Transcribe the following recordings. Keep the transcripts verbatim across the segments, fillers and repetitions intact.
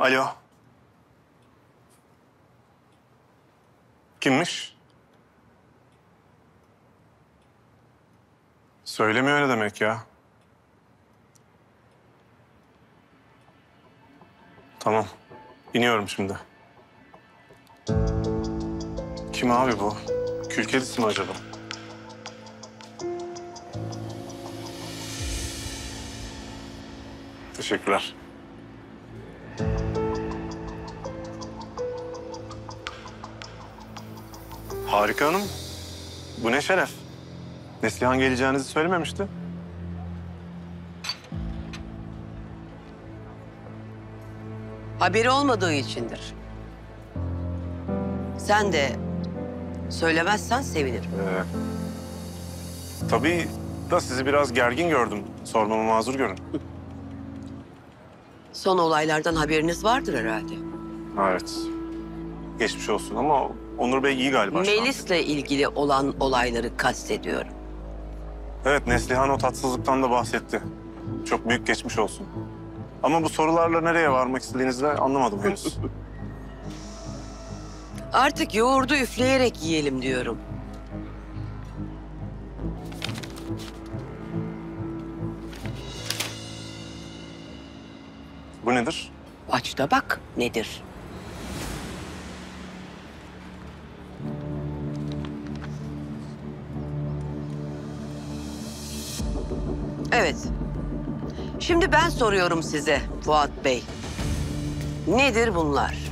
Alo. Kimmiş? Söylemiyor ne demek ya? Tamam. İniyorum şimdi. Kim abi bu? Kül kedisi mi acaba? Teşekkürler. Harika hanım. Bu ne şeref. Neslihan geleceğinizi söylememişti. Haberi olmadığı içindir. Sen de söylemezsen sevinirim. Ee, tabii da sizi biraz gergin gördüm. Sormama mazur görün. Son olaylardan haberiniz vardır herhalde. Evet. Geçmiş olsun ama Onur Bey iyi galiba. Melis'le ilgili olan olayları kastediyorum. Evet, Neslihan o tatsızlıktan da bahsetti. Çok büyük geçmiş olsun. Ama bu sorularla nereye varmak istediğinizi anlamadım henüz. Artık yoğurdu üfleyerek yiyelim diyorum. Bu nedir? Aç da bak nedir. Evet. Şimdi ben soruyorum size Fuat Bey. Nedir bunlar?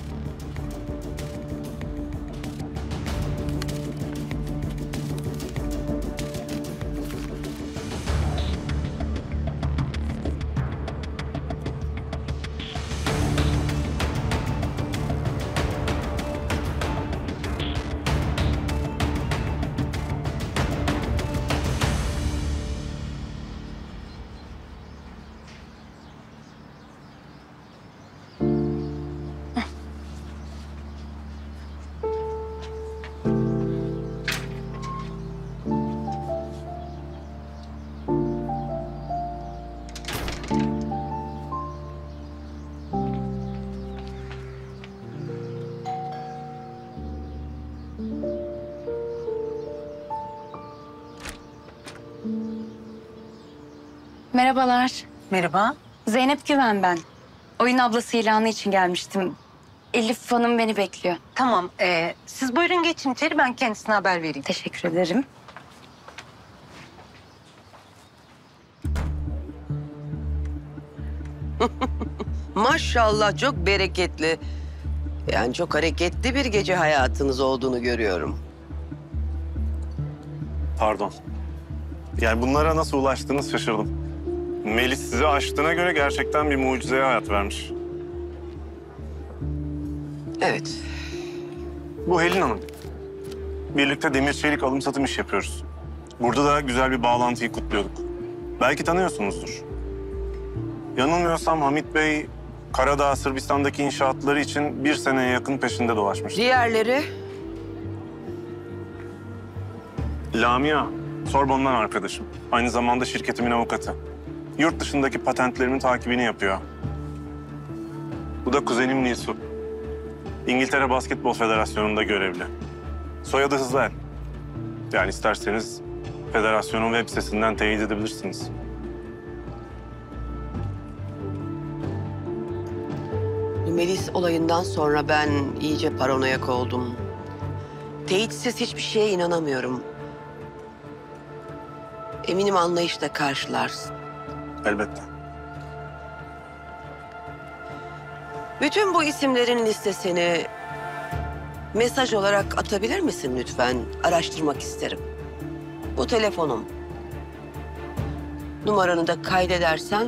Merhabalar. Merhaba. Zeynep Güven ben. Oyun ablası ilanı için gelmiştim. Elif Hanım beni bekliyor. Tamam. Ee, siz buyurun geçin içeri. Ben kendisine haber vereyim. Teşekkür ederim. Maşallah çok bereketli. Yani çok hareketli bir gece hayatınız olduğunu görüyorum. Pardon. Yani bunlara nasıl ulaştığınız şaşırdım. Melis sizi aştığına göre gerçekten bir mucizeye hayat vermiş. Evet. Bu Helin Hanım. Birlikte demir çelik alım satım iş yapıyoruz. Burada da güzel bir bağlantıyı kutluyorduk. Belki tanıyorsunuzdur. Yanılmıyorsam Hamit Bey, Karadağ, Sırbistan'daki inşaatları için bir seneye yakın peşinde dolaşmış. Diğerleri? Lamia, Sorbon'dan arkadaşım. Aynı zamanda şirketimin avukatı. Yurt dışındaki patentlerimin takibini yapıyor. Bu da kuzenim Nilsu. İngiltere Basketbol Federasyonu'nda görevli. Soyadı Hızlı El. Yani isterseniz federasyonun web sitesinden teyit edebilirsiniz. Melis olayından sonra ben iyice paranoyak oldum. Teyitsiz hiçbir şeye inanamıyorum. Eminim anlayışla karşılarsın. Elbette. Bütün bu isimlerin listesini mesaj olarak atabilir misin lütfen? Araştırmak isterim. Bu telefonum. Numaranı da kaydedersen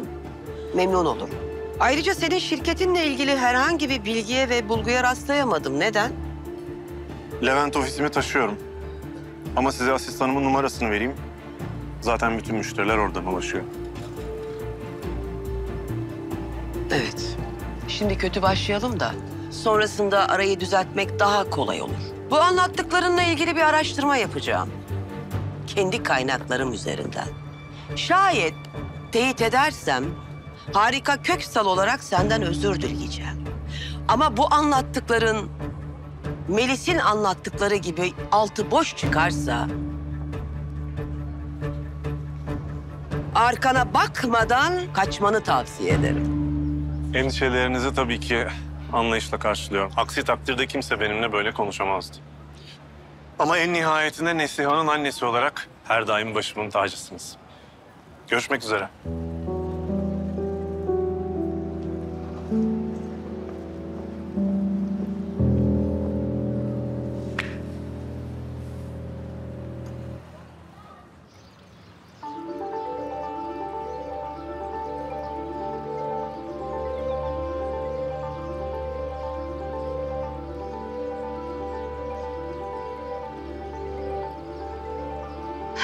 memnun olurum. Ayrıca senin şirketinle ilgili herhangi bir bilgiye ve bulguya rastlayamadım. Neden? Levent ofisimi taşıyorum. Ama size asistanımın numarasını vereyim. Zaten bütün müşteriler oradan ulaşıyor. Evet. Şimdi kötü başlayalım da sonrasında arayı düzeltmek daha kolay olur. Bu anlattıklarınla ilgili bir araştırma yapacağım. Kendi kaynaklarım üzerinden. Şayet teyit edersem harika Köksal olarak senden özür dileyeceğim. Ama bu anlattıkların Melis'in anlattıkları gibi altı boş çıkarsa arkana bakmadan kaçmanı tavsiye ederim. Endişelerinizi tabii ki anlayışla karşılıyorum. Aksi takdirde kimse benimle böyle konuşamazdı. Ama en nihayetinde Neslihan'ın annesi olarak her daim başımın tacısınız. Görüşmek üzere.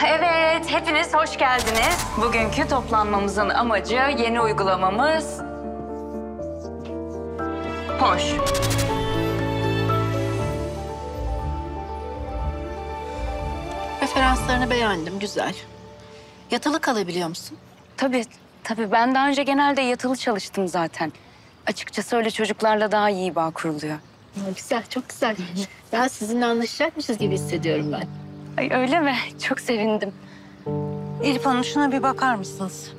Evet, hepiniz hoş geldiniz. Bugünkü toplanmamızın amacı yeni uygulamamız Poş. Referanslarını beğendim, güzel. Yatılı kalabiliyor musun? Tabii, tabii. Ben daha önce genelde yatılı çalıştım zaten. Açıkçası öyle çocuklarla daha iyi bağ kuruluyor. Güzel, çok güzel. Daha sizinle anlaşacakmışız gibi hissediyorum ben. Ay öyle mi? Çok sevindim. Elif Hanım şuna bir bakar mısınız?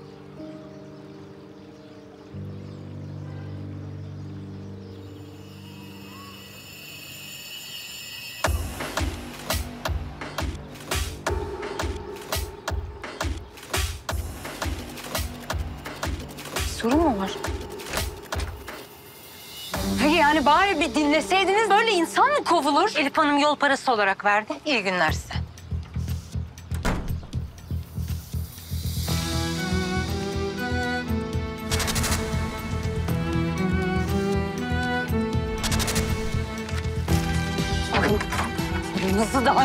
Sorun mu var? Yani bari bir dinleseydiniz, böyle insan mı kovulur? Elif Hanım yol parası olarak verdi. İyi günler size. Nasıl da...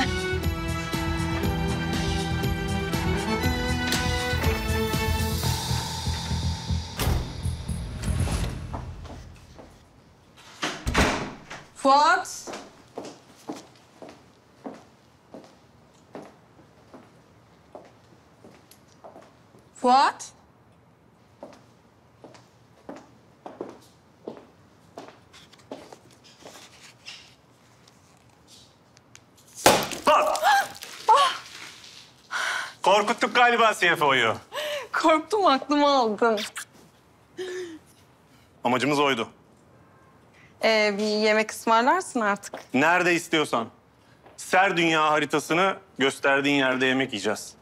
Fuat! Fuat! Korkuttuk galiba C F O'yu. Korktum, aklımı aldım. Amacımız oydu. Ee, bir yemek ısmarlarsın artık. Nerede istiyorsan. Ser dünya haritasını gösterdiğin yerde yemek yiyeceğiz.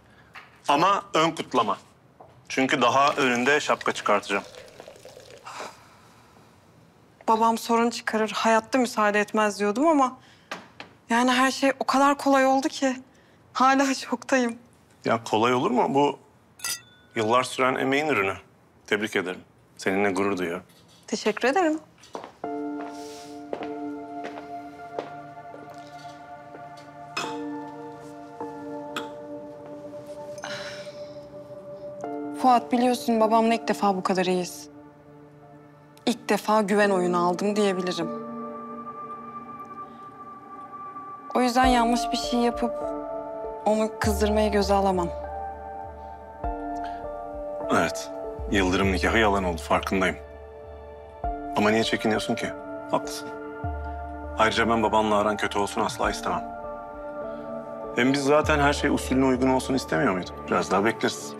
Ama ön kutlama. Çünkü daha önünde şapka çıkartacağım. Babam sorun çıkarır, hayatta müsaade etmez diyordum ama... yani her şey o kadar kolay oldu ki hala şoktayım. Ya kolay olur mu? Bu yıllar süren emeğin ürünü. Tebrik ederim. Seninle gurur duyuyorum. Teşekkür ederim. Fuat, biliyorsun babamla ilk defa bu kadar iyiyiz. İlk defa güven oyunu aldım diyebilirim. O yüzden yanlış bir şey yapıp onu kızdırmayı göze alamam. Evet, yıldırım nikahı yalan oldu, farkındayım. Ama niye çekiniyorsun ki? Haklısın. Ayrıca ben babanla aran kötü olsun asla istemem. Hem biz zaten her şey usulüne uygun olsun istemiyor muyduk? Biraz daha bekleriz.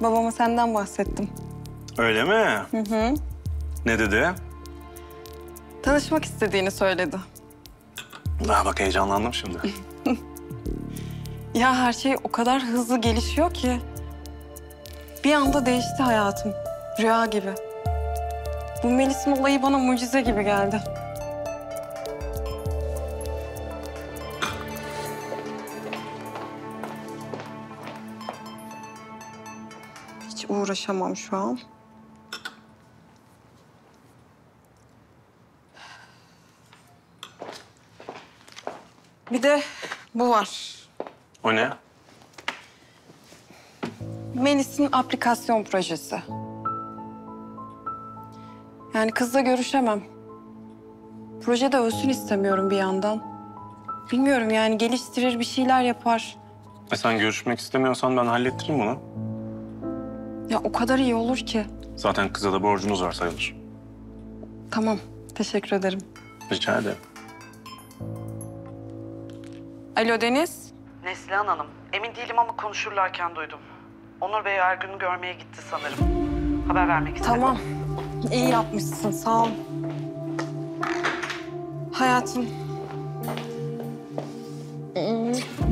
Babama senden bahsettim. Öyle mi? Hı hı. Ne dedi? Tanışmak istediğini söyledi. Daha bak heyecanlandım şimdi. Ya her şey o kadar hızlı gelişiyor ki. Bir anda değişti hayatım. Rüya gibi. Bu Melis'in olayı bana mucize gibi geldi. Hiç uğraşamam şu an. Bir de bu var. O ne? Melis'in aplikasyon projesi. Yani kızla görüşemem. Projede ölsün istemiyorum bir yandan. Bilmiyorum yani geliştirir bir şeyler yapar. E sen görüşmek istemiyorsan ben hallettiririm bunu. Ya o kadar iyi olur ki. Zaten kıza da borcunuz var sayılır. Tamam, teşekkür ederim. Rica ederim. Alo Deniz. Neslihan Hanım, emin değilim ama konuşurlarken duydum. Onur Bey Ergun'u görmeye gitti sanırım. Haber vermek istedim. Tamam, iyi yapmışsın, sağ ol. Hayatım,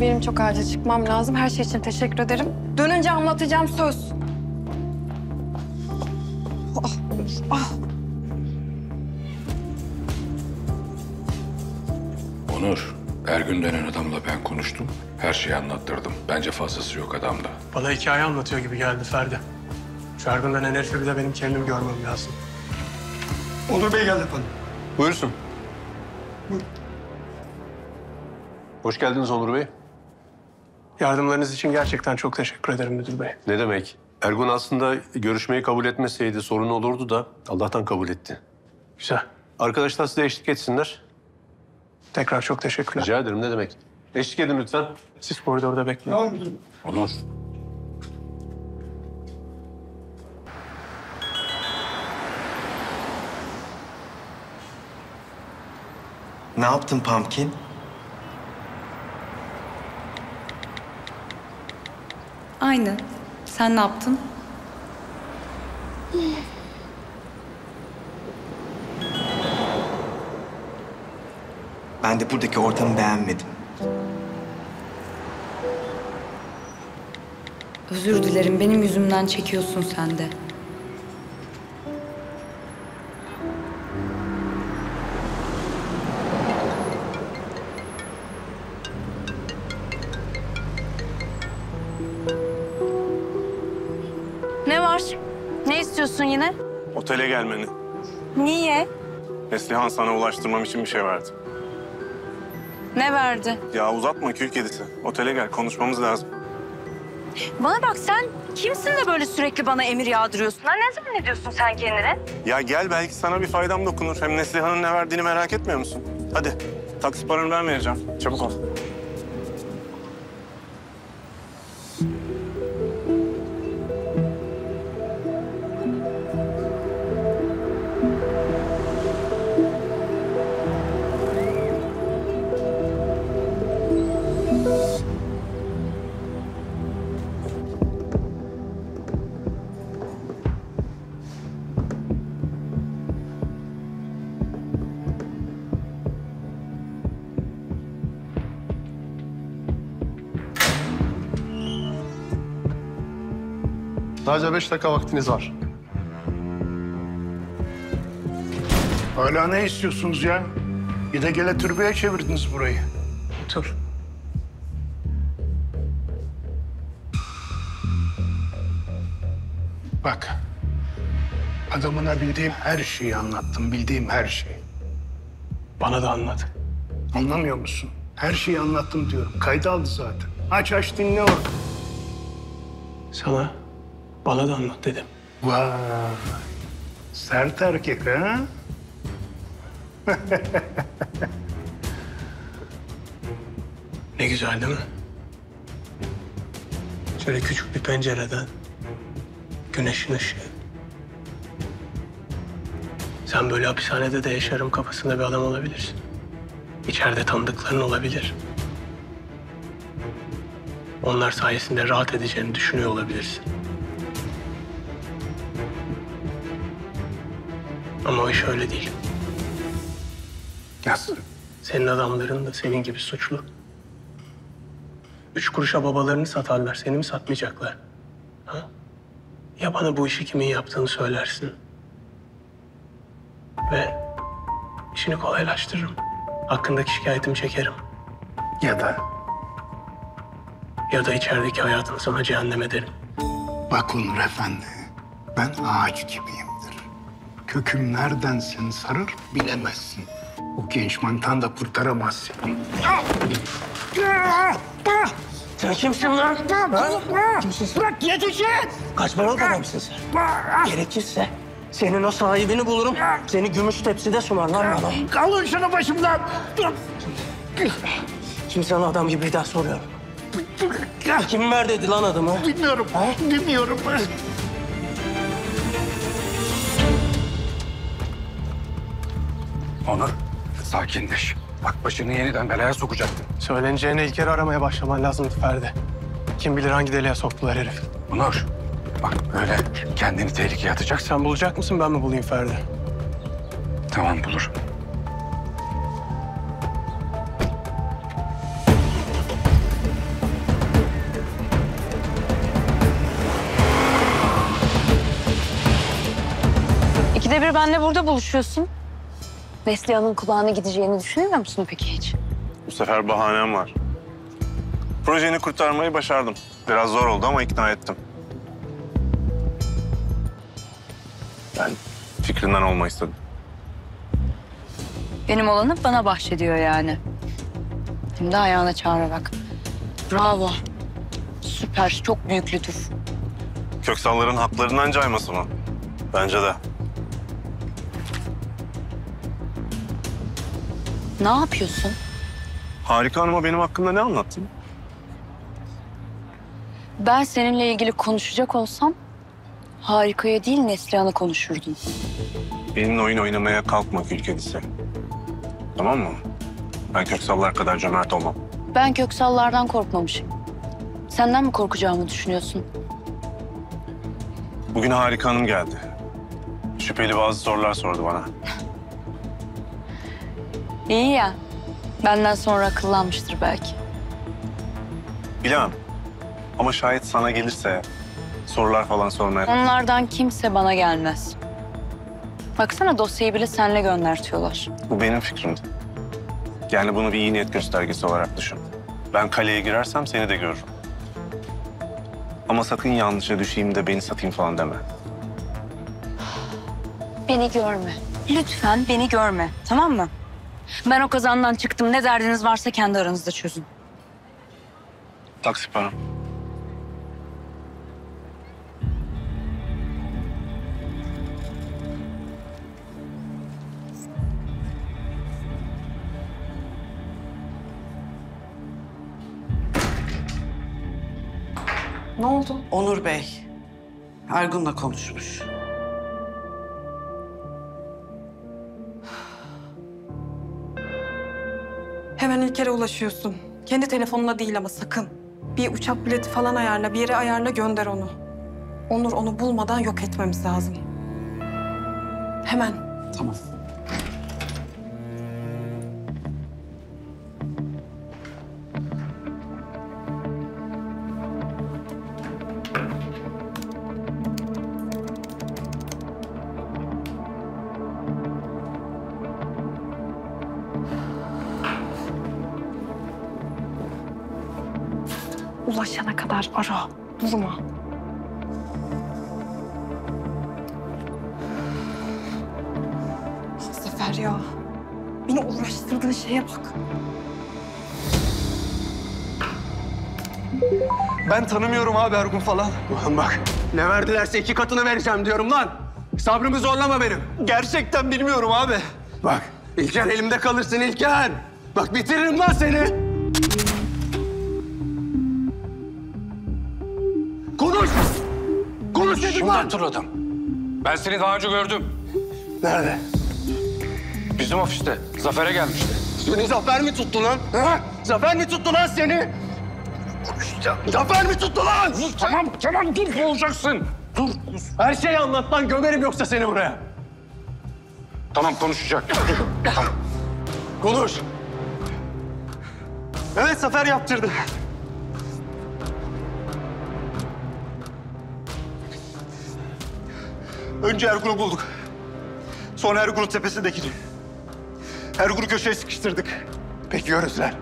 benim çok acil çıkmam lazım. Her şey için teşekkür ederim. Dönünce anlatacağım, söz. Ah, ah. Onur, Ergun denen adamla ben konuştum. Her şeyi anlattırdım. Bence fazlası yok adamda. Bana hikaye anlatıyor gibi geldi Ferdi. Şu Ergun denen herifi bir de benim kendimi görmem lazım. Onur Bey geldi efendim. Buyursun. Buyur. Hoş geldiniz Onur Bey. Yardımlarınız için gerçekten çok teşekkür ederim Müdür Bey. Ne demek? Ergun aslında görüşmeyi kabul etmeseydi sorun olurdu da Allah'tan kabul etti. Güzel. Arkadaşlar size eşlik etsinler. Tekrar çok teşekkürler. Rica ederim, ne demek. Eşlik edin lütfen. Siz koridorda bekleyin. Tamam Müdür Bey. Olur. Ne yaptın Pumpkin? Aynı. Sen ne yaptın? Ben de buradaki ortamı beğenmedim. Özür dilerim. Benim yüzümden çekiyorsun sen de. Yine? Otele gelmeni. Niye? Neslihan sana ulaştırmam için bir şey verdi. Ne verdi? Ya uzatma kül kedisi. Otele gel, konuşmamız lazım. Bana bak, sen kimsin de böyle sürekli bana emir yağdırıyorsun? Ha, ne zaman ediyorsun sen kendine? Ya gel, belki sana bir faydam dokunur. Hem Neslihan'ın ne verdiğini merak etmiyor musun? Hadi taksi paranı ben vereceğim. Çabuk ol. Sadece beş dakika vaktiniz var. Hala ne istiyorsunuz ya? Gide gele türbeye çevirdiniz burayı. Otur. Bak. Adamına bildiğim her şeyi anlattım. Bildiğim her şeyi. Bana da anlat. Anlamıyor musun? Her şeyi anlattım diyorum. Kayda aldı zaten. Aç aç dinle onu. Sana... Bana da anlat dedim. Vay. Sert erkek ha? Ne güzel değil mi? Şöyle küçük bir pencereden güneşin ışığı. Sen böyle hapishanede de yaşarım kafasında bir adam olabilirsin. İçeride tanıdıkların olabilir. Onlar sayesinde rahat edeceğini düşünüyor olabilirsin. Ama o iş öyle değil. Nasıl? Senin adamların da senin gibi suçlu. Üç kuruşa babalarını satarlar, seni mi satmayacaklar? Ha? Ya bana bu işi kimin yaptığını söylersin. Ve işini kolaylaştırırım. Hakkındaki şikayetimi çekerim. Ya da? Ya da içerideki hayatını sana cehennem ederim. Bak Onur Efendi, ben ağaç gibiyim. Köküm nereden seni sarır bilemezsin. O genç mantan da kurtaramaz seni. Sen kimsin lan? Ha? Kimsin sen? Bırak, yetişin! Kaçmalık adamsın sen. Gerekirse senin o sahibini bulurum. Seni gümüş tepside sunarlar bana. Alın şunu başımdan! Şimdi sana adam gibi bir daha soruyorum. Kim verdiydi lan adamı? Bilmiyorum. Ha? Bilmiyorum. Onur, sakinleş. Bak başını yeniden belaya sokacaktın. Söyleneceğine ilk kere aramaya başlaman lazımdı Ferdi. Kim bilir hangi deliğe soktular herif. Onur, bak böyle kendini tehlikeye atacak. Sen bulacak mısın, ben mi bulayım Ferdi? Tamam, bulurum. İkide bir benimle burada buluşuyorsun. Neslihan'ın kulağına gideceğini düşünüyor musun peki hiç? Bu sefer bahanem var. Projeni kurtarmayı başardım. Biraz zor oldu ama ikna ettim. Ben fikrinden olma istedim. Benim olanı bana bahşediyor yani. Şimdi ayağına çağıra bak. Bravo. Süper, çok büyük lütuf. Köksalların haklarından cayması mı? Bence de. Ne yapıyorsun? Harika Hanım'a benim hakkımda ne anlattın? Ben seninle ilgili konuşacak olsam Harika'ya değil Neslihan'a konuşurdum. Benimle oyun oynamaya kalkma gül kedisi. Tamam mı? Ben Köksallar kadar cömert olmam. Ben Köksallardan korkmamışım. Senden mi korkacağımı düşünüyorsun? Bugün Harika Hanım geldi. Şüpheli bazı sorular sordu bana. İyi ya. Benden sonra akıllanmıştır belki. Bilemem. Ama şayet sana gelirse sorular falan sormaya... Onlardan kimse bana gelmez. Baksana dosyayı bile seninle göndertiyorlar. Bu benim fikrimdi. Yani bunu bir iyi niyet göstergesi olarak düşün. Ben kaleye girersem seni de görürüm. Ama sakın yanlışa düşeyim de beni satayım falan deme. Beni görme. Lütfen beni görme. Tamam mı? Ben o kazandan çıktım. Ne derdiniz varsa kendi aranızda çözün. Taksi param. Ne oldu? Onur Bey, Ergun'la konuşmuş. Hemen İlker'e ulaşıyorsun. Kendi telefonuna değil ama sakın. Bir uçak bileti falan ayarla, bir yere ayarla, gönder onu. Onur onu bulmadan yok etmemiz lazım. Hemen. Tamam. Ulaşana kadar ara, durma. Zafer ya, beni uğraştırdığın şeye bak. Ben tanımıyorum abi Ergun falan. Ulan bak, ne verdilerse iki katını vereceğim diyorum lan. Sabrımı zorlama benim. Gerçekten bilmiyorum abi. Bak, İlker elimde kalırsın İlker. Bak bitiririm lan seni. Şimdi hatırladım. Ben seni daha önce gördüm. Nerede? Bizim ofiste. Zafer'e gelmişti. Seni Zafer mi tuttu lan? Ha? Zafer mi tuttu lan seni? Zafer mi tuttu lan? Dur, tamam, tamam dur. Boğulacaksın. Dur. Her şeyi anlat lan. Gömerim yoksa seni buraya. Tamam, konuşacak. Tamam. Konuş. Evet, Zafer yaptırdı. Önce Ergun'u bulduk. Sonra Ergun'un tepesindekini. Ergun'u köşeye sıkıştırdık. Peki görüntüler?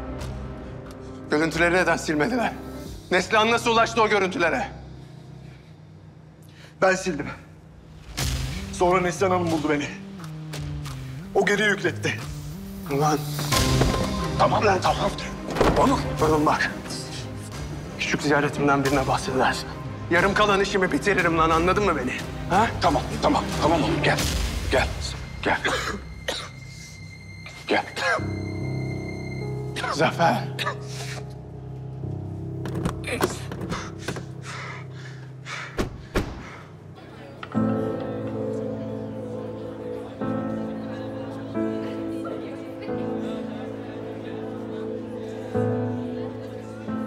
Görüntüleri neden silmediler? Neslihan nasıl ulaştı o görüntülere? Ben sildim. Sonra Neslihan Hanım buldu beni. O geri yükletti. Ulan. Tamam lan tamam. Oğlum. Oğlum bak. Küçük ziyaretimden birine bahsedersin. Yarım kalan işimi bitiririm lan, anladın mı beni? Ha? Tamam, tamam, tamam oğlum. Gel, gel, gel. Gel. Zafer.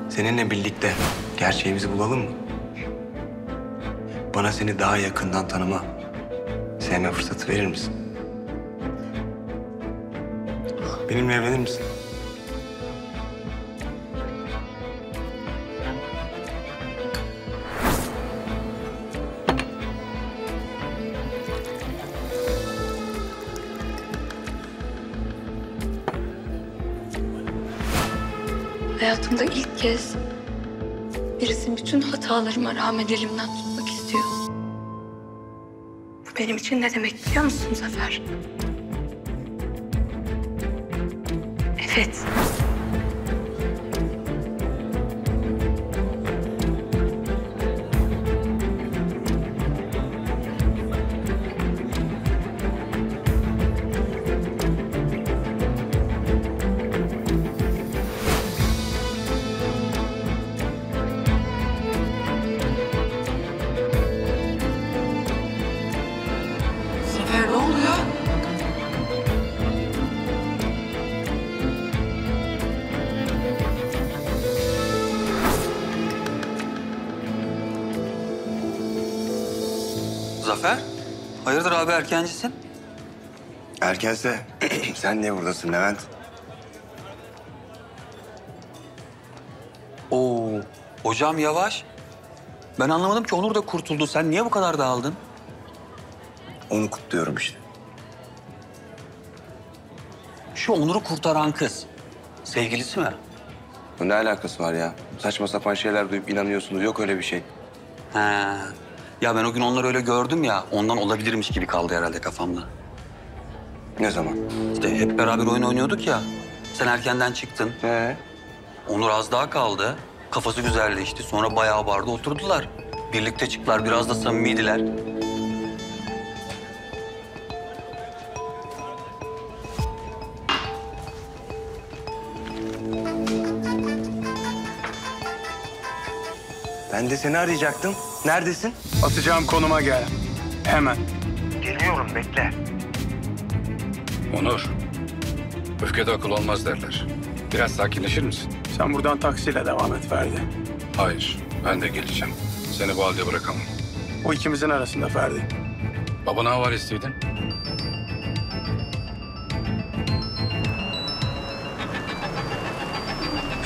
Seninle birlikte gerçeğimizi bulalım mı? Bana seni daha yakından tanıma, sevme fırsatı verir misin? Benimle evlenir misin? Hayatımda ilk kez birisi bütün hatalarıma rağmen elimden tutmak istiyor. Bu benim için ne demek biliyor musun Zafer? Evet. Hayırdır abi, erkencisin? Erkense sen niye buradasın Levent? Oo, hocam yavaş. Ben anlamadım ki Onur da kurtuldu. Sen niye bu kadar dağıldın? Onu kutluyorum işte. Şu Onur'u kurtaran kız, sevgilisi mi? Bu ne alakası var ya? Saçma sapan şeyler duyup inanıyorsunuz. Yok öyle bir şey. Ha. Ya ben o gün onları öyle gördüm ya, ondan olabilirmiş gibi kaldı herhalde kafamda. Ne zaman? İşte hep beraber oyun oynuyorduk ya. Sen erkenden çıktın. Ee? Onur az daha kaldı. Kafası güzelleşti. Sonra bayağı barda oturdular. Birlikte çıktılar. Biraz da samimiydiler. Ben de seni arayacaktım. Neredesin? Atacağım konuma gel. Hemen. Geliyorum, bekle. Onur, öfkede akıl olmaz derler. Biraz sakinleşir misin? Sen buradan taksiyle devam et Ferdi. Hayır, ben de geleceğim. Seni bu halde bırakamam. O ikimizin arasında Ferdi. Babana havalesiydin.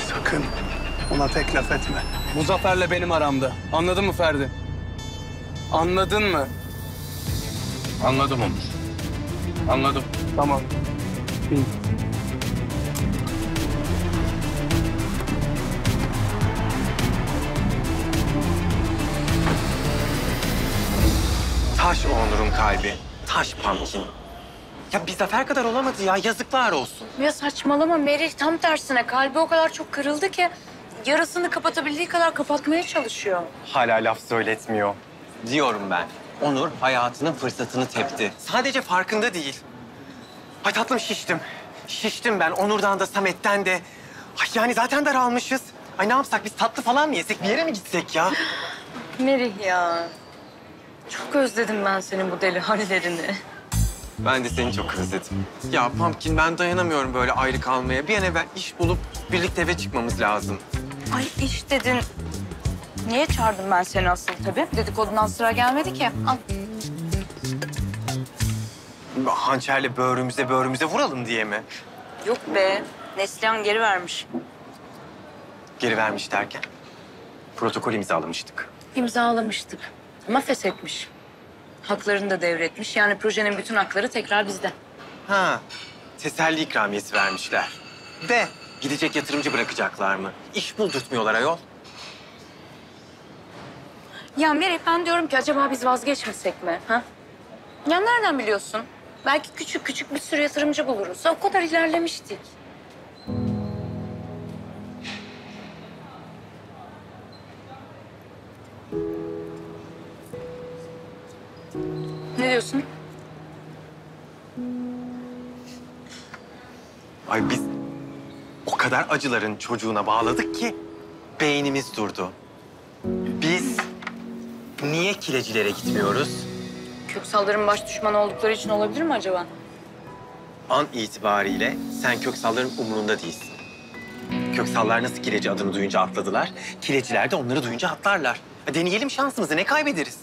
Sakın ona tek laf etme. Bu Zafer'le benim aramda. Anladın mı Ferdi? Anladın mı? Anladım Onur. Anladım. Tamam. İyi. Taş Onur'un kalbi. Taş Pumpkin. Ya bir Zafer kadar olamadı ya. Yazıklar olsun. Ya saçmalama Meriç. Tam tersine. Kalbi o kadar çok kırıldı ki... yarasını kapatabildiği kadar kapatmaya çalışıyor. Hala laf söyletmiyor. Diyorum ben, Onur hayatının fırsatını tepti. Sadece farkında değil. Ay tatlım şiştim. Şiştim ben, Onur'dan da Samet'ten de. Ay yani zaten daralmışız. Ay ne yapsak, biz tatlı falan mı yesek, bir yere mi gitsek ya? Merih ya. Çok özledim ben senin bu deli halilerini. Ben de seni çok özledim. Ya Pumpkin, ben dayanamıyorum böyle ayrı kalmaya. Bir an evvel iş bulup birlikte eve çıkmamız lazım. Ay iş dedin. Niye çağırdım ben seni asıl tabii? Dedikodundan sıra gelmedi ki. Al. Hançerle böğrümüze böğrümüze vuralım diye mi? Yok be. Neslihan geri vermiş. Geri vermiş derken? Protokol imzalamıştık. İmzalamıştık ama feshetmiş. Haklarını da devretmiş. Yani projenin bütün hakları tekrar bizde. Ha, teselli ikramiyesi vermişler. De, gidecek yatırımcı bırakacaklar mı? İş buldurtmuyorlar ayol. Ya Meryem, ben diyorum ki acaba biz vazgeçmesek mi? Ha? Ya nereden biliyorsun? Belki küçük küçük bir sürü yatırımcı buluruz. O kadar ilerlemiştik. Ne diyorsun? Ay biz o kadar acıların çocuğuna bağladık ki beynimiz durdu. Biz niye kilecilere gitmiyoruz? Köksalların baş düşmanı oldukları için olabilir mi acaba? An itibariyle sen Köksalların umurunda değilsin. Köksallar nasıl kileci adını duyunca atladılar, kileciler de onları duyunca atlarlar. Ha, deneyelim şansımızı, ne kaybederiz?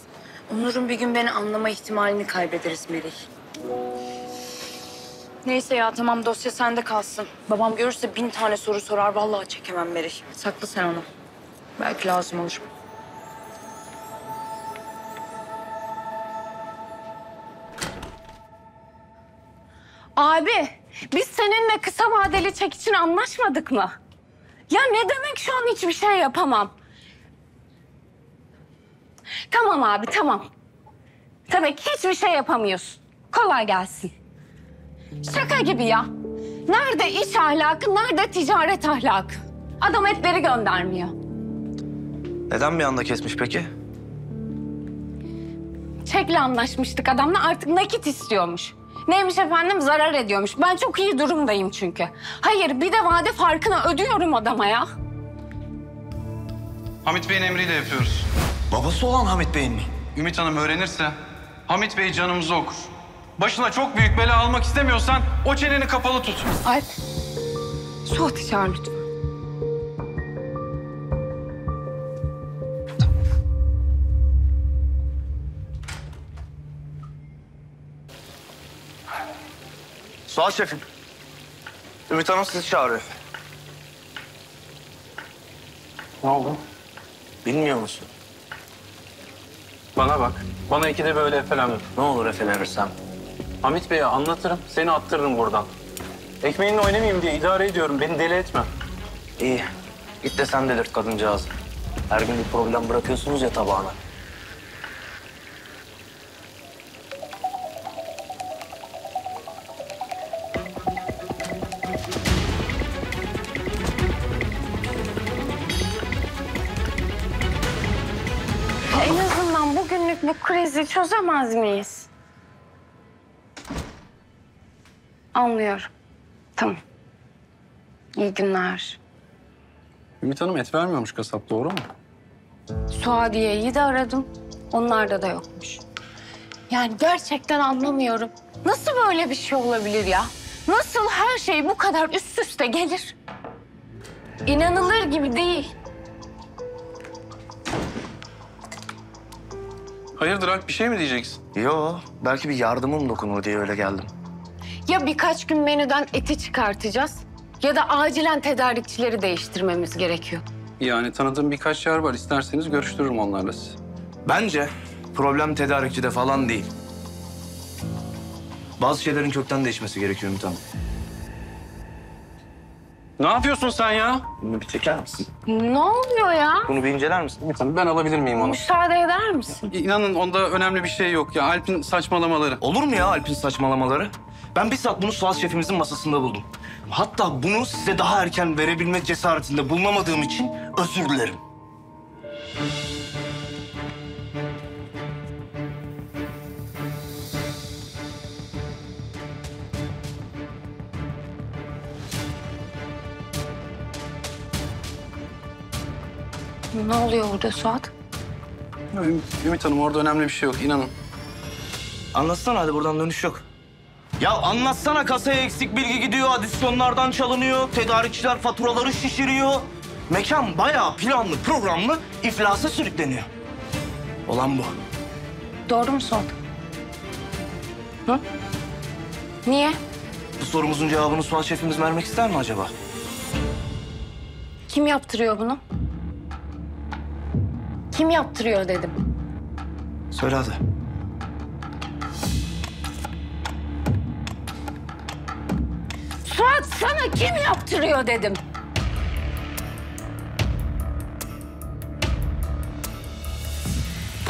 Onur'un bir gün beni anlama ihtimalini kaybederiz Melek. Neyse ya, tamam, dosya sende kalsın. Babam görürse bin tane soru sorar, vallahi çekemem Melek. Sakla sen onu. Belki lazım olur. Abi, biz seninle kısa vadeli çek için anlaşmadık mı? Ya ne demek şu an hiçbir şey yapamam? Tamam abi, tamam. Tabii ki hiçbir şey yapamıyorsun. Kolay gelsin. Şaka gibi ya. Nerede iş ahlakı, nerede ticaret ahlakı? Adam etleri göndermiyor. Neden bir anda kesmiş peki? Çekle anlaşmıştık adamla, artık nakit istiyormuş. Neymiş efendim? Zarar ediyormuş. Ben çok iyi durumdayım çünkü. Hayır, bir de vade farkına ödüyorum adama ya. Hamit Bey'in emriyle yapıyoruz. Babası olan Hamit Bey'in mi? Ümit Hanım öğrenirse Hamit Bey canımızı okur. Başına çok büyük bela almak istemiyorsan o çeneni kapalı tut. Alp, Suat'ı çağır lütfen. Suat şefim, Ümit Hanım sizi çağırıyor. Ne oldu? Bilmiyor musun? Bana bak, bana ikide böyle efelenme. Ne olur efelenirsem? Hamit Bey'e anlatırım, seni attırırım buradan. Ekmeğinle oynamayayım diye idare ediyorum, beni deli etme. İyi, git de sen delirt kadıncağızı. Her gün bir problem bırakıyorsunuz ya tabağına. En azından bugünlük bu krizi çözemez miyiz? Anlıyorum. Tamam. İyi günler. Ümit Hanım et vermiyormuş kasap, doğru mu? Suadiye'yi de aradım. Onlarda da yokmuş. Yani gerçekten anlamıyorum. Nasıl böyle bir şey olabilir ya? Nasıl her şey bu kadar üst üste gelir? İnanılır gibi değil. Hayırdır Alp, bir şey mi diyeceksin? Yo, belki bir yardımım dokunur diye öyle geldim. Ya birkaç gün menüden eti çıkartacağız ya da acilen tedarikçileri değiştirmemiz gerekiyor. Yani tanıdığım birkaç yer var. İsterseniz görüştürürüm onlarla sizi. Bence problem tedarikçide falan değil. Bazı şeylerin kökten değişmesi gerekiyor Ümit Hanım. Ne yapıyorsun sen ya? Bunu bir çeker misin? Ne oluyor ya? Bunu bir inceler misin Ümit Hanım? Ben alabilir miyim onu? Müsaade eder misin? İnanın onda önemli bir şey yok ya. Alp'in saçmalamaları. Olur mu ya Alp'in saçmalamaları? Ben bir saat bunu Suat şefimizin masasında buldum. Hatta bunu size daha erken verebilme cesaretinde bulunamadığım için özür dilerim. Ne oluyor burada Suat? Ümit Hanım, orada önemli bir şey yok, inanın. Anlatsana hadi, buradan dönüş yok. Ya anlatsana, kasaya eksik bilgi gidiyor, adisyonlardan çalınıyor, tedarikçiler faturaları şişiriyor. Mekan bayağı planlı, programlı iflasa sürükleniyor. Olan bu. Doğru mu Suat? Hı? Niye? Bu sorumuzun cevabını Suat şefimiz vermek ister mi acaba? Kim yaptırıyor bunu? Kim yaptırıyor dedim. Söyle hadi. Suat, sana kim yaptırıyor dedim.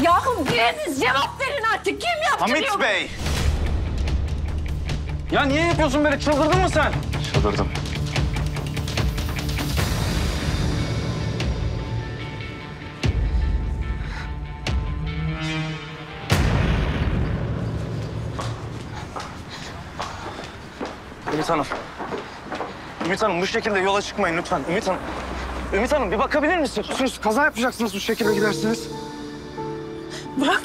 Yahu biriniz cevap verin artık. Kim yaptırıyor? Hamit Bey. Ya niye yapıyorsun böyle? Çıldırdın mı sen? Çıldırdım. Ümit Hanım. Ümit Hanım, bu şekilde yola çıkmayın lütfen. Ümit Hanım. Ümit Hanım bir bakabilir misin? Sus, kaza yapacaksınız bu şekilde gidersiniz. Bırak.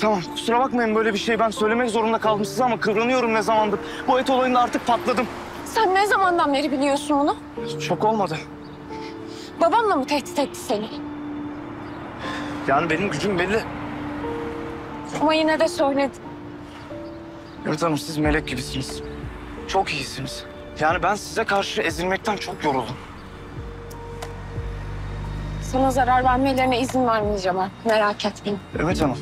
Tamam, kusura bakmayın böyle bir şey ben söylemek zorunda kaldım size ama kıvranıyorum ne zamandır. Bu et olayında artık patladım. Sen ne zamandan beri biliyorsun bunu? Şok olmadı. Babamla mı tehdit etti seni? Yani benim gücüm belli. Ama yine de söyledim. Ümit Hanım siz melek gibisiniz. Çok iyisiniz. Yani ben size karşı ezilmekten çok yoruldum. Sana zarar vermelerine izin vermeyeceğim artık. Merak etmeyin. Ümit Hanım.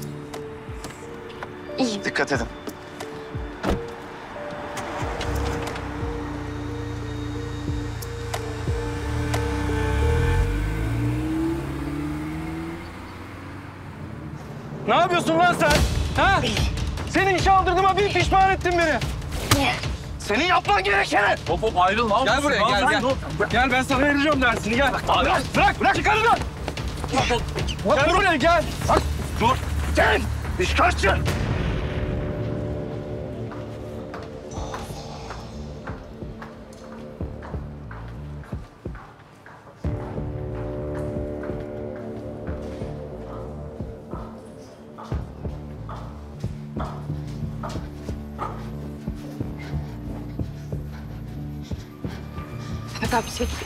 İyi. Dikkat edin. Ne yapıyorsun lan sen? Ha? Seni işe aldırdığıma bir pişman ettin beni. Niye? Senin yapman gerekeni. Hop hop ayrıl lan. Gel buraya gel gel. Gel ben sana vereceğim dersini gel. Bırak bırak bırak. Çıkar lan. Gel buraya gel. Dur. Gel. İşkaççı. Abi çekil.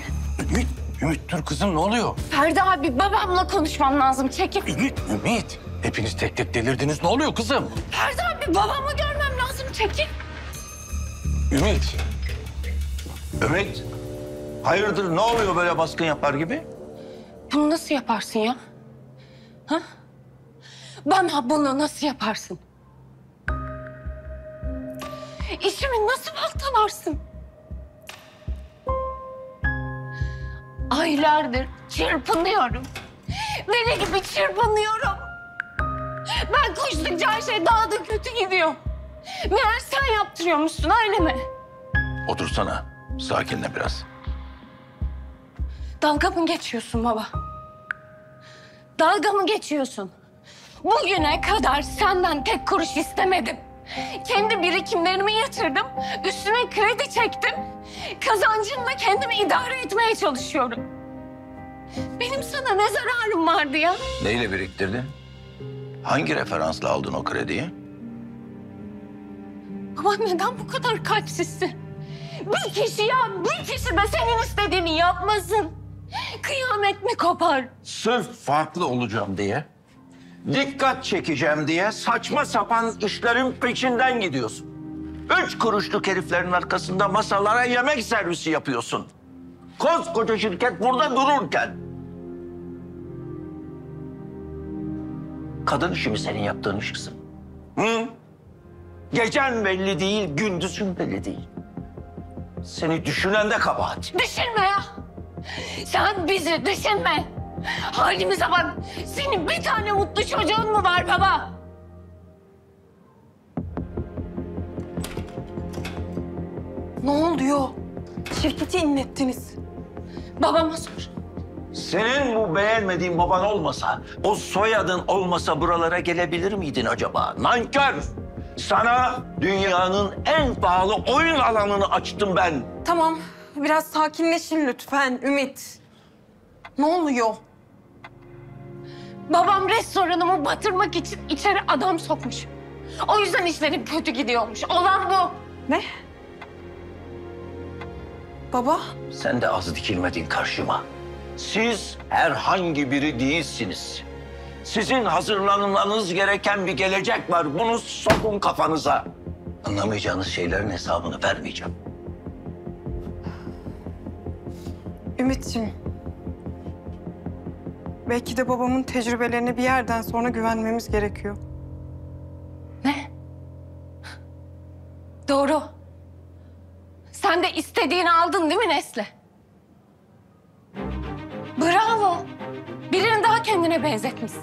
Ümit, Ümit dur kızım ne oluyor? Ferdi abi babamla konuşmam lazım çekil. Ümit, Ümit hepiniz tek tek delirdiniz ne oluyor kızım? Ferdi abi babamı görmem lazım çekil. Ümit, Ümit hayırdır ne oluyor böyle baskın yapar gibi? Bunu nasıl yaparsın ya? Ha? Bana bunu nasıl yaparsın? İşimi nasıl baltalarsın? Aylardır çırpınıyorum. Deli gibi çırpınıyorum. Ben koştukça her şey daha da kötü gidiyor. Meğer sen yaptırıyormuşsun öyle mi? Otursana. Sakinle biraz. Dalga mı geçiyorsun baba? Dalga mı geçiyorsun? Bugüne kadar senden tek kuruş istemedim. Kendi birikimlerimi yatırdım. Üstüne kredi çektim. Kazancımla kendimi idare etmeye çalışıyorum. Benim sana ne zararım vardı ya? Neyle biriktirdin? Hangi referansla aldın o krediyi? Baba neden bu kadar kalpsizsin? Bir kişi ya bir kişi de senin istediğini yapmasın. Kıyamet mi kopar? Sırf farklı olacağım diye, dikkat çekeceğim diye saçma sapan işlerin peşinden gidiyorsun. Üç kuruşluk heriflerin arkasında masalara yemek servisi yapıyorsun. Koskoca şirket burada dururken. Kadın işi mi senin yaptığın iş kızım? Hı? Gecen belli değil, gündüzün belli değil. Seni düşünen de kabahat. Düşünme ya. Sen bizi düşünme. Halimize bak. Senin bir tane mutlu çocuğun mu var baba? Ne oluyor? Şirketi inlettiniz. Babama sor. Senin bu beğenmediğin baban olmasa, o soyadın olmasa buralara gelebilir miydin acaba? Nankör! Sana dünyanın en pahalı oyun alanını açtım ben. Tamam, biraz sakinleşin lütfen Ümit. Ne oluyor? Babam restoranımı batırmak için içeri adam sokmuş. O yüzden işlerim kötü gidiyormuş. Olan bu. Ne? Baba. Sen de az dikilmedin karşıma. Siz herhangi biri değilsiniz. Sizin hazırlanmanız gereken bir gelecek var. Bunu sokun kafanıza. Anlamayacağınız şeylerin hesabını vermeyeceğim. Ümit'ciğim. Belki de babamın tecrübelerine bir yerden sonra güvenmemiz gerekiyor. Ne? Doğru. Sen de istediğini aldın değil mi Nesli? Bravo. Birini daha kendine benzetmişsin.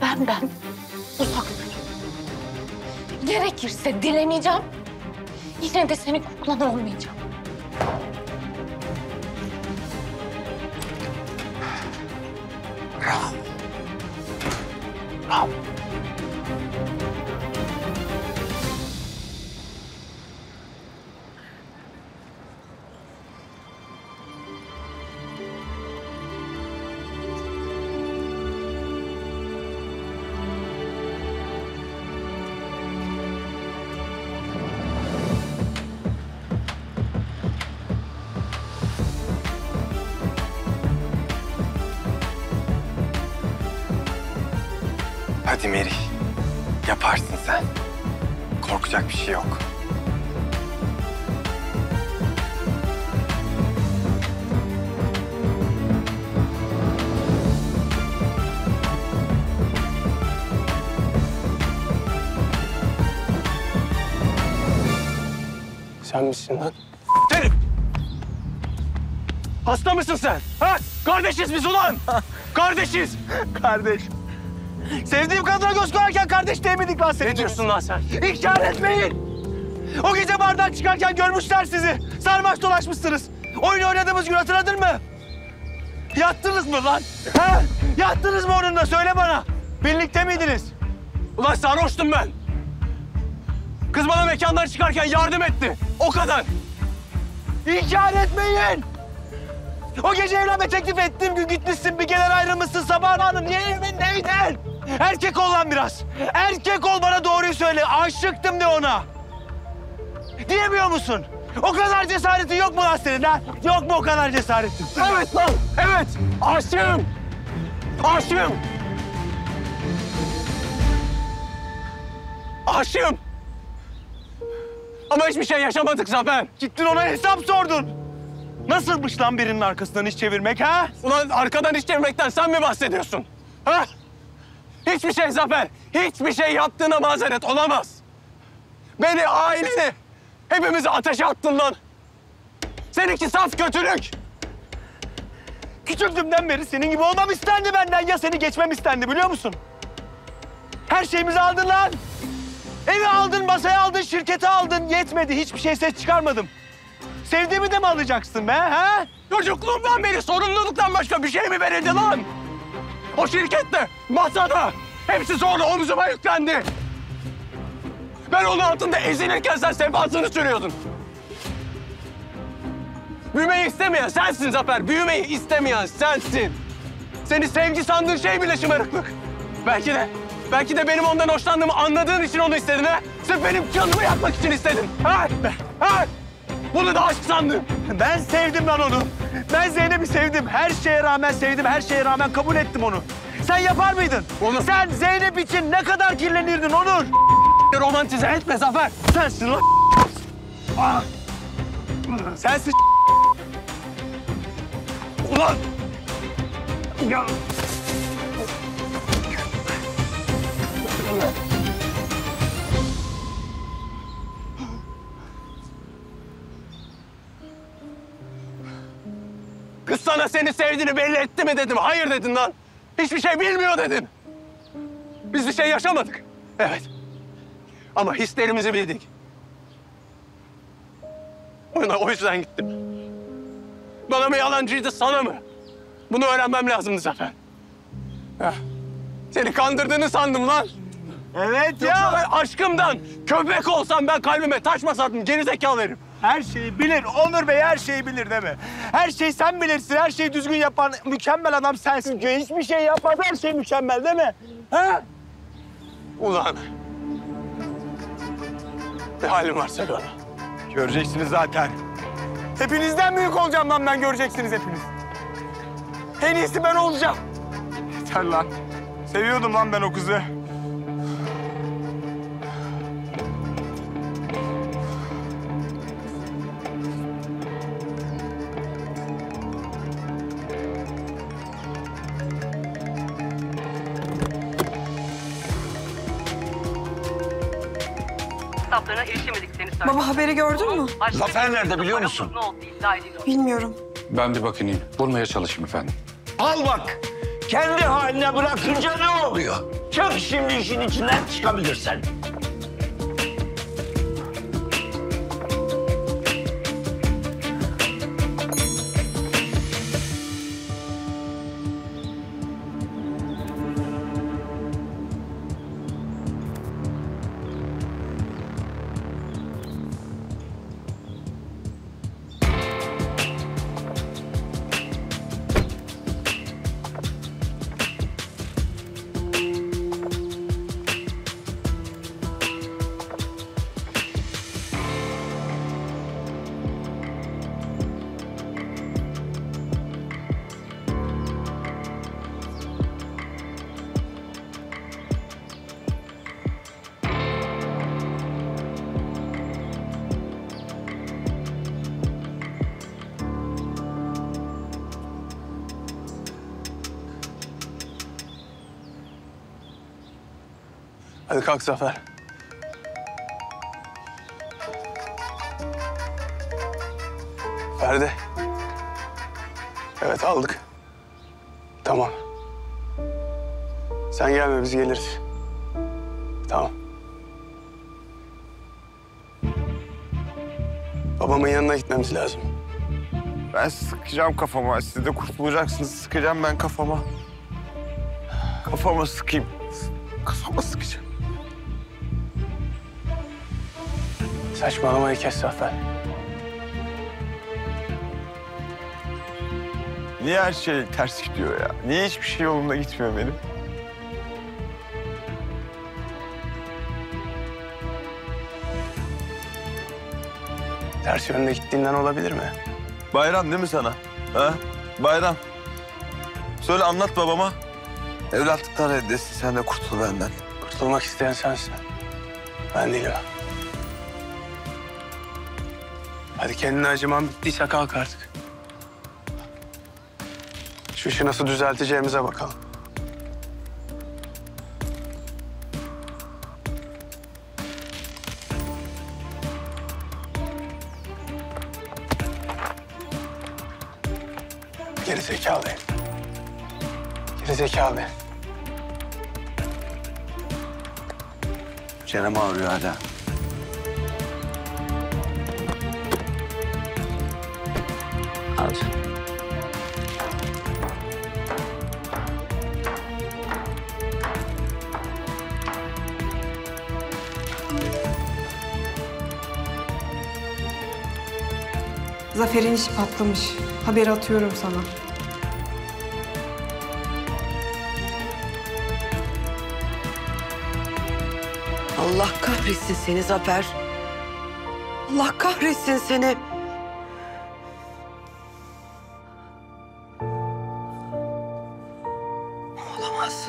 Benden uzak dur. Gerekirse dileneceğim. Yine de seni kuklan olmayacağım. Bravo. Bravo. Hadi Meri, yaparsın sen. Korkacak bir şey yok. Sen misin lan? Herif! Hasta mısın sen? Ha? Kardeşiz biz ulan! Kardeşiz! Kardeş. Sevdiğim kadına göz koyarken kardeş diyemedik lan seni. Ne diyorsun lan sen? İnkar etmeyin! O gece bardan çıkarken görmüşler sizi. Sarmaş dolaşmışsınız. Oyun oynadığımız gün hatırladın mı? Yattınız mı lan? Ha? Yattınız mı onunla? Söyle bana. Birlikte miydiniz? Ulan sarhoştum ben. Kız bana mekandan çıkarken yardım etti. O kadar. İnkar etmeyin! O gece evlenme teklif ettiğim gün gitmişsin, bir genel ayrılmışsın sabahın anı. Niye evin neydin? Erkek ol lan biraz. Erkek ol, bana doğruyu söyle. Aşıktım de ona. Diyemiyor musun? O kadar cesaretin yok mu lan senin ha? Yok mu o kadar cesaretin? Evet lan, evet. Aşığım. Aşığım. Aşığım. Ama hiçbir şey yaşamadık Zafer. Gittin ona hesap sordun. Nasılmış lan birinin arkasından iş çevirmek ha? Ulan arkadan iş çevirmekten sen mi bahsediyorsun? Ha? Hiçbir şey Zafer, hiçbir şey yaptığına mazeret olamaz. Beni, aileni, hepimizi ateşe attın lan. Seninki saf kötülük. Küçüklüğümden beri senin gibi olmam istendi benden. Ya seni geçmem istendi biliyor musun? Her şeyimizi aldın lan. Evi aldın, masayı aldın, şirketi aldın. Yetmedi, hiçbir şey ses çıkarmadım. Sevdiğimi de mi alacaksın be, ha? Çocukluğumdan beri sorumluluktan başka bir şey mi verildi lan? O şirkette, masada, hepsi zorla omzuma yüklendi. Ben onun altında ezilirken sen sefasını sürüyordun. Büyümeyi istemeyen sensin Zafer, büyümeyi istemeyen sensin. Seni sevgi sandığın şey bile şımarıklık. Belki de, belki de benim ondan hoşlandığımı anladığın için onu istedin ha? Sen benim canımı yakmak için istedin, ha? Ha? Bunu da aşk sandım. Ben sevdim lan onu. Ben Zeynep'i sevdim. Her şeye rağmen sevdim. Her şeye rağmen kabul ettim onu. Sen yapar mıydın? Onu... Sen Zeynep için ne kadar kirlenirdin Onur? Romantize etme Zafer. Sensin lan. Ah. Sensin. Ulan. Ya. Kız sana seni sevdiğini belli etti mi dedim. Hayır dedin lan. Hiçbir şey bilmiyor dedin. Biz bir şey yaşamadık. Evet. Ama hislerimizi bildik. O yüzden gittim. Bana mı yalancıydı, sana mı? Bunu öğrenmem lazımdı Zafer. Heh. Seni kandırdığını sandım lan. Evet ya. Yoksa ben aşkımdan köpek olsam ben kalbime taş basardım. Gerizekalı herif. Her şeyi bilir. Onur Bey her şeyi bilir değil mi? Her şeyi sen bilirsin. Her şeyi düzgün yapan mükemmel adam sensin. Hiçbir şey yapmaz. Her şey mükemmel değil mi? Ha? Ulan. Ne halim varsa gör. Göreceksiniz zaten. Hepinizden büyük olacağım lan ben. Göreceksiniz hepiniz. En iyisi ben olacağım. Yeter lan. Seviyordum lan ben o kızı. Baba haberi gördün mü? Zafer nerede biliyor musun? Bilmiyorum. Ben bir bakayım. Bulmaya çalışayım efendim. Al bak. Kendi haline bırakınca ne oluyor? Çık şimdi işin içinden çıkabilirsen. Hadi kalk Zafer. Ferdi. Evet aldık. Tamam. Sen gelme biz geliriz. Tamam. Babamın yanına gitmemiz lazım. Ben sıkacağım kafama. Siz de kurtulacaksınız. Sıkacağım ben kafama. Kafama sıkayım. Kafama sıkacağım. Saçmalamayı kes Zafer. Niye her şey ters gidiyor ya? Niye hiçbir şey yolunda gitmiyor benim? Ters yönde gittiğinden olabilir mi? Bayram değil mi sana? Ha? Bayram. Söyle anlat babama. Evlatlıktan reddesin, sen de kurtul benden. Kurtulmak isteyen sensin. Ben değilim. Hadi kendine acıman bittiyse kalk artık. Şu işi nasıl düzelteceğimize bakalım. Geri zekalı. Geri zekalı. Çenem ağrıyor hala. Al. Zafer'in işi patlamış. Haber atıyorum sana. Allah kahretsin seni Zafer. Allah kahretsin seni. Olamaz.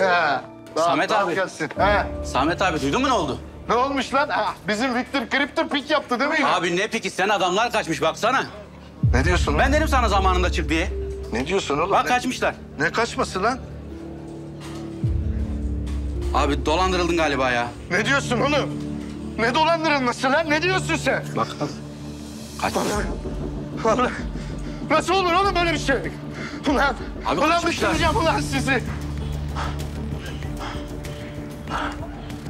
Ha, Samet abi. Ha. Samet abi duydun mu ne oldu? Ne olmuş lan? Ha, bizim Victor Kriptor pik yaptı değil mi? Abi ne piki? Sen adamlar kaçmış baksana. Ne diyorsun lan? Ben dedim sana zamanında çık diye. Ne diyorsun oğlum? Bak ne? Kaçmışlar. Ne kaçması lan? Abi dolandırıldın galiba ya. Ne diyorsun oğlum? Ne dolandırılması lan? Ne diyorsun sen? Bak. Kaçmışlar. Vallahi. Nasıl olur oğlum böyle bir şey? Ulan. Abi ulan düşüreceğim ulan sizi.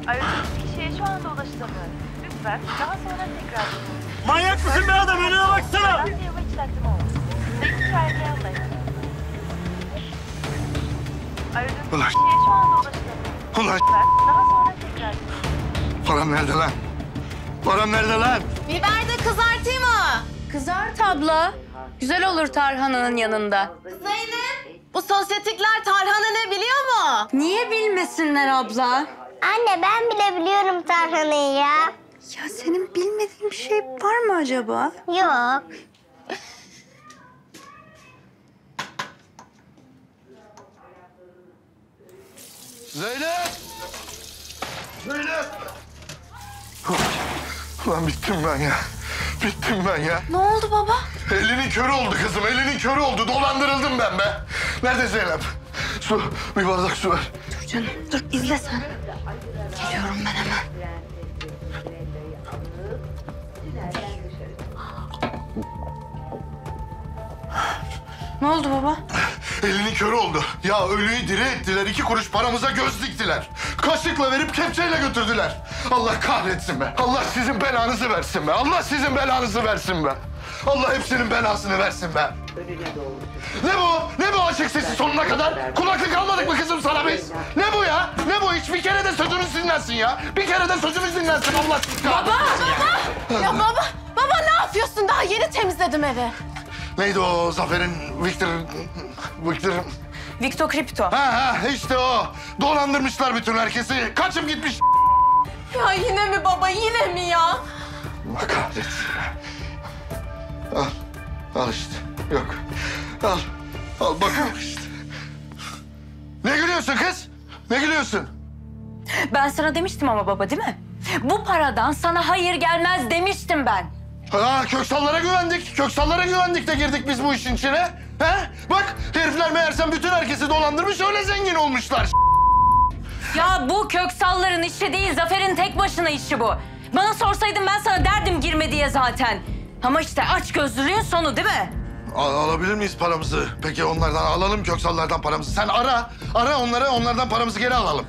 Aradığınız kişiye şu anda ulaşılamıyor. Lütfen daha sonra tekrar bulun. Manyak mısın be adam? Önüne baksana. Ben diyama hiç takdim olmaz. Sizi çağırmaya anlayın. Aradığınız kişiye şu anda ulaşılamıyor. Ulan daha sonra tekrar bulun. Param nerede lan? Param nerede lan? Biber de kızartayım mı? Kızart abla. Güzel olur tarhananın yanında. Zeynep, bu sosyetikler tarhana ne biliyor mu? Niye bilmesinler abla? Anne ben bile biliyorum tarhanayı ya. Ya senin bilmediğin bir şey var mı acaba? Yok. Zeynep! Zeynep! Ulan bittim ben ya. Bittim ben ya. Ne oldu baba? Elinin körü oldu kızım. Elinin körü oldu. Dolandırıldım ben be. Nerede Zeynep? Su. Bir bardak su ver. Dur canım. Dur izle sen. Geliyorum ben hemen. Ne oldu baba? Elini körü oldu. Ya ölüyü diri ettiler, iki kuruş paramıza göz diktiler. Kaşıkla verip kepçeyle götürdüler. Allah kahretsin be. Allah sizin belanızı versin be. Allah sizin belanızı versin be. Allah hepsinin belasını versin be. Ne bu? Ne bu aşık sesi sonuna kadar? Kulaklık almadık mı kızım sana biz? Ne bu ya? Ne bu? Hiç bir kere de sözümüz dinlensin ya. Bir kere de sözümüz dinlensin Allah sizden. Baba! Baba! Ya baba! Baba ne yapıyorsun? Daha yeni temizledim evi. Neydi o Zafer'in Victor... Victor... Victor Kripto. Ha ha işte o. Dolandırmışlar bütün herkesi. Kaçıp gitmiş. Ya yine mi baba? Yine mi ya? Allah kahretsin. Al. Al işte. Yok. Al. Al bakalım işte. Ne gülüyorsun kız? Ne gülüyorsun? Ben sana demiştim ama baba değil mi? Bu paradan sana hayır gelmez demiştim ben. Ha, Köksallara güvendik. Köksallara güvendik de girdik biz bu işin içine. Ha? Bak herifler meğersem bütün herkesi dolandırmış öyle zengin olmuşlar. Ya bu Köksalların işi değil, Zafer'in tek başına işi bu. Bana sorsaydın ben sana derdim girme diye zaten. Ama işte açgözlülüğün sonu değil mi? Al, alabilir miyiz paramızı? Peki onlardan alalım, Köksallardan paramızı. Sen ara, ara onları, onlardan paramızı geri alalım.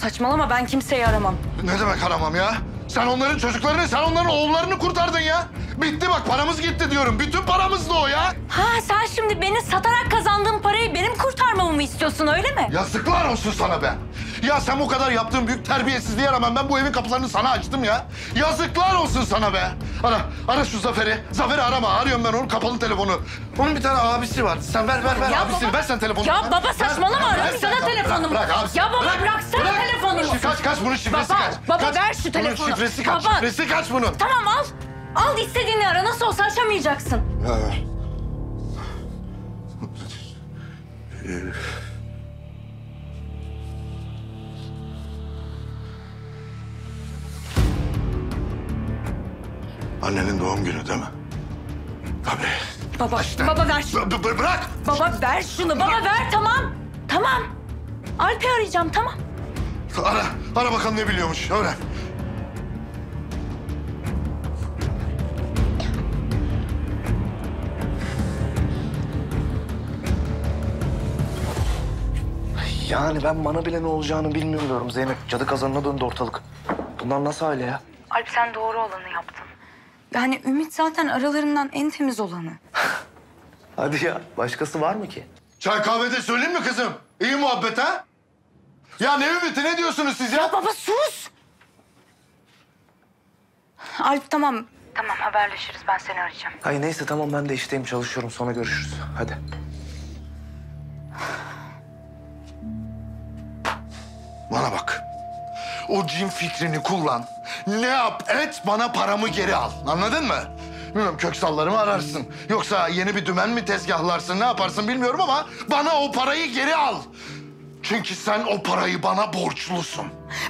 Saçmalama, ben kimseyi aramam. Ne demek aramam ya? Sen onların çocuklarını, sen onların oğullarını kurtardın ya. Bitti bak, paramız gitti diyorum. Bütün paramız da o ya. Ha, sen şimdi beni satarak kazandığım parayı benim kurtarmamı mı istiyorsun, öyle mi? Yazıklar olsun sana be. Ya sen bu kadar yaptığın büyük terbiyesizliğe rağmen ben bu evin kapılarını sana açtım ya. Yazıklar olsun sana be. Ara, ara şu Zafer'i. Zafer'i arama, arıyorum ben onun kapalı telefonu. Onun bir tane abisi var. Sen ver, ver, ver ya abisini. Baba, ver sen telefonunu. Ya ben. Baba saçmalama, arasana telefonumu. Bırak, bırak abisi. Ya baba bırak, bıraksana bırak. telefonunu. Kaç, kaç bunun şifresi baba, kaç. Baba, kaç. ver şu telefonu. Bunun şifresi kaç, baba. şifresi kaç bunun. Tamam al. Al istediğini ara, nasıl olsa açamayacaksın. Evet. Annenin doğum günü değil mi? Tabii. Baba, işte. baba ver şunu. B b bırak! Baba ver şunu, baba bırak. ver tamam. Tamam. Alp'i arayacağım, tamam. Ara, ara bakalım ne biliyormuş, öğren. Yani ben bana bile ne olacağını bilmiyorum Zeynep. Cadı kazanına döndü ortalık. Bunlar nasıl aile ya? Alp sen doğru olanı yaptın. Yani Ümit zaten aralarından en temiz olanı. Hadi ya, başkası var mı ki? Çay kahvede söyleyeyim mi kızım? İyi muhabbet ha? Ya ne Ümit'i, ne diyorsunuz siz ya? Ya baba sus! Alp tamam. Tamam haberleşiriz, ben seni arayacağım. Ay neyse tamam, ben de işteyim, çalışıyorum, sonra görüşürüz. Hadi. Bana bak, o cin fikrini kullan, ne yap et, bana paramı geri al, anladın mı? Bilmiyorum, Köksallarımı ararsın, yoksa yeni bir dümen mi tezgahlarsın, ne yaparsın bilmiyorum ama bana o parayı geri al. Çünkü sen o parayı bana borçlusun.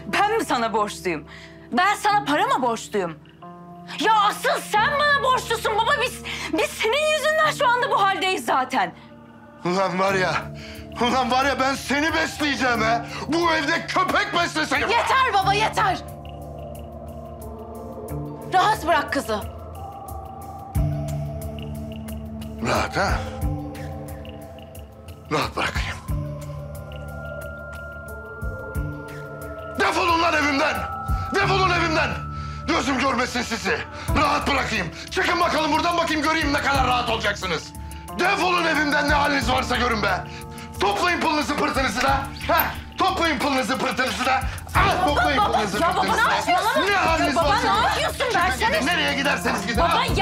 Ben mi sana borçluyum? Ben sana para mı borçluyum? Ya asıl sen bana borçlusun baba, biz, biz senin yüzünden şu anda bu haldeyiz zaten. Ulan var ya... Ulan var ya ben seni besleyeceğim ha. Bu evde köpek beslesene. Yeter baba yeter. Rahat bırak kızı. Rahat ha? Rahat bırakayım. Defolun lan evimden. Defolun evimden. Gözüm görmesin sizi. Rahat bırakayım. Çıkın bakalım buradan, bakayım göreyim ne kadar rahat olacaksınız. Defolun evimden, ne haliniz varsa görün be. Toplayın pılınızı pırtınızı da. Heh, toplayın pılınızı pırtınızı da. Ah, toplayın baba, pılınızı ya pırtınızı baba, da. Ya baba ne yapıyorsun? Baba ne yapıyorsun? Versene. Nereye giderseniz gidin. Baba al.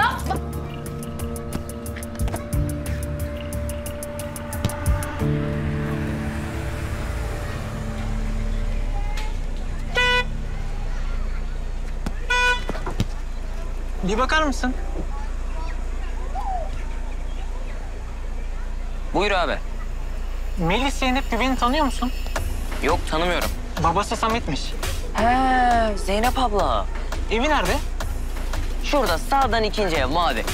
Yap. Bir bakar mısın? Buyur abi. Melis Zeynep Güven'i tanıyor musun? Yok, tanımıyorum. Babası Samet'miş. He, Zeynep abla. Evi nerede? Şurada, sağdan ikinci ev, mavi.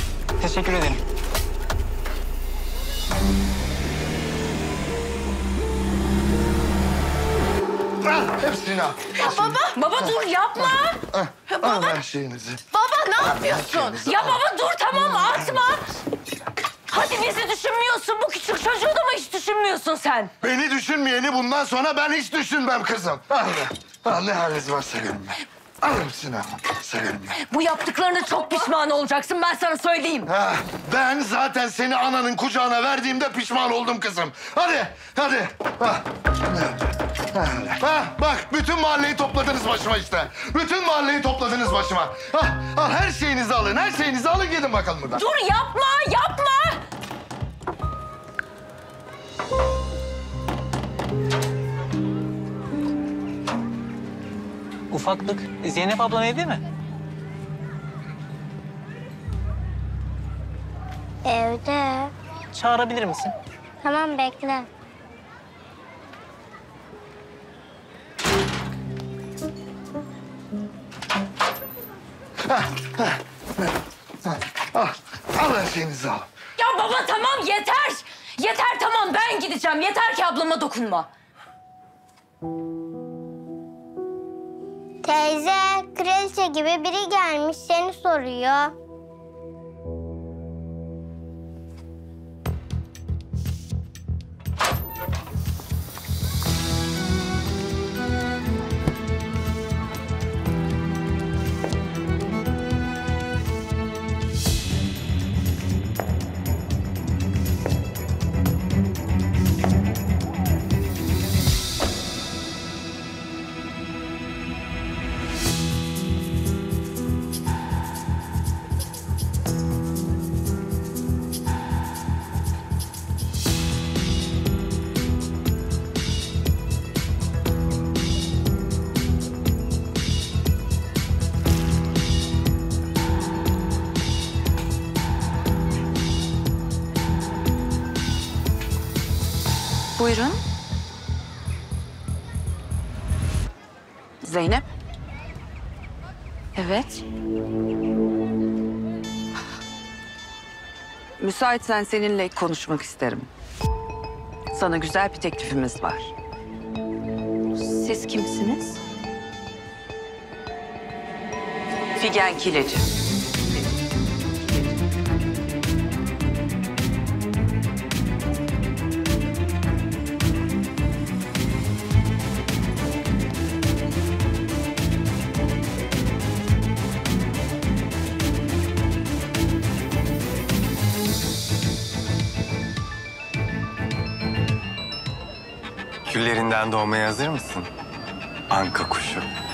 Teşekkür ederim. Ah, hepsini al. Ya baba, baba ah, dur yapma. Ah, ah, baba, ah, baba ne ah, yapıyorsun? Ya ah. baba dur tamam, atma. Hadi bizi düşünmüyorsun, bu küçük çocuğu da mı hiç düşünmüyorsun sen? Beni düşünmeyeni bundan sonra ben hiç düşünmem kızım. Al ne, ne haliniz varsa görün ben. Alırım Sinan, severim ben. Bu yaptıklarına çok pişman olacaksın, ben sana söyleyeyim. Ha, ben zaten seni ananın kucağına verdiğimde pişman oldum kızım. Hadi, hadi. Ha. Ha, bak bütün mahalleyi topladınız başıma işte. Bütün mahalleyi topladınız başıma. Ha, al her şeyinizi alın, her şeyinizi alın gidin bakalım buradan. Dur yapma, yapma. Ufaklık, Zeynep ablan evde mi? Evde. Çağırabilir misin? Tamam, bekle. Ha, ha, ha, al, al her şeyinizi al. Ya baba tamam yeter. Yeter tamam, ben gideceğim. Yeter ki ablama dokunma. Teyze, kraliçe gibi biri gelmiş seni soruyor. Buyurun. Zeynep. Evet. Müsaitsen seninle konuşmak isterim. Sana güzel bir teklifimiz var. Siz kimsiniz? Figen Kileci. Küllerinden doğmaya hazır mısın? Anka kuşu.